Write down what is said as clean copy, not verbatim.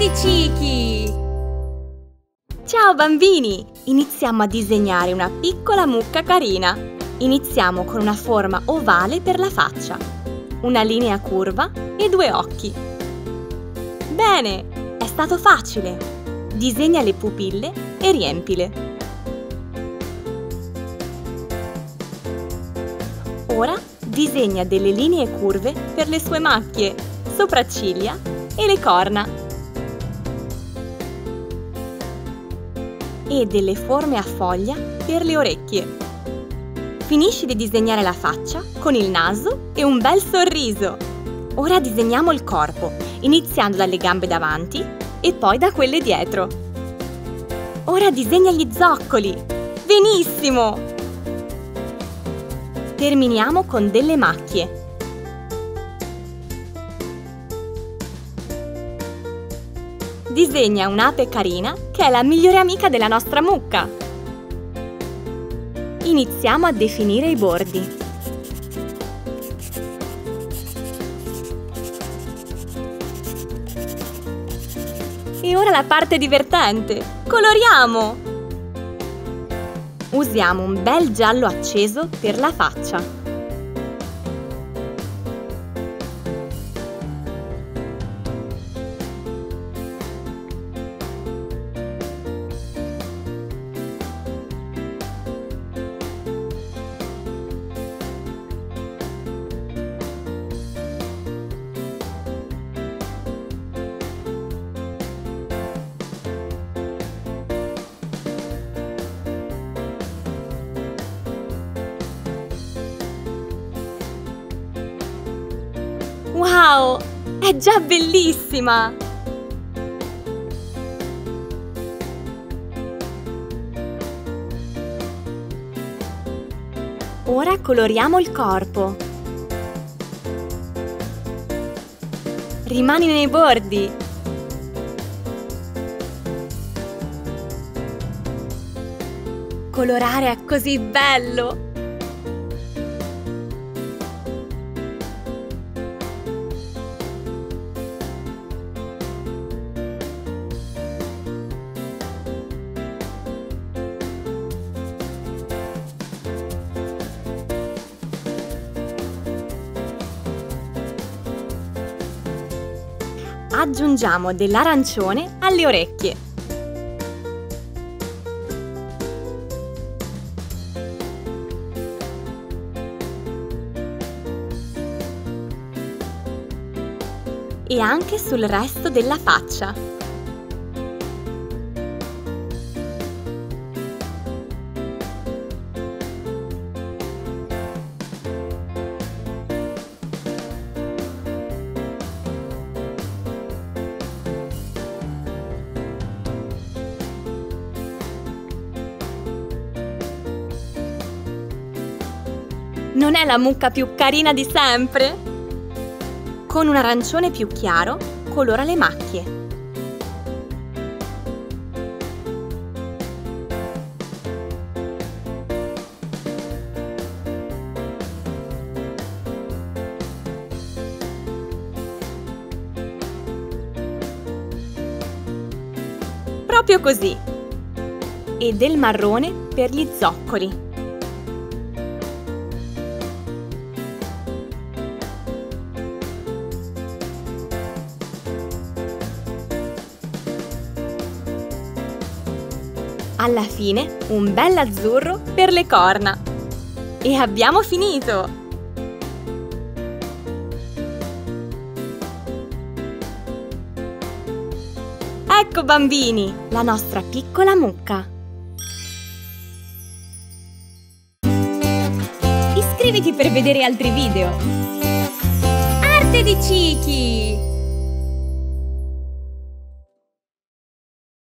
di Chiki! Ciao bambini! Iniziamo a disegnare una piccola mucca carina. Iniziamo con una forma ovale per la faccia, una linea curva e due occhi. Bene! È stato facile! Disegna le pupille e riempile. Ora disegna delle linee curve per le sue macchie, sopracciglia e le corna. E delle forme a foglia per le orecchie. Finisci di disegnare la faccia con il naso e un bel sorriso. Ora disegniamo il corpo, iniziando dalle gambe davanti e poi da quelle dietro. Ora disegna gli zoccoli. Benissimo! Terminiamo con delle macchie. Disegna un'ape carina che è la migliore amica della nostra mucca. Iniziamo a definire i bordi. E ora la parte divertente! Coloriamo! Usiamo un bel giallo acceso per la faccia. Wow! È già bellissima! Ora coloriamo il corpo. Rimani nei bordi. Colorare è così bello! Aggiungiamo dell'arancione alle orecchie. E anche sul resto della faccia. Non è la mucca più carina di sempre? Con un arancione più chiaro, colora le macchie. Proprio così! E del marrone per gli zoccoli. Alla fine un bel azzurro per le corna. E abbiamo finito! Ecco bambini, la nostra piccola mucca! Iscriviti per vedere altri video! Arte di Chiki!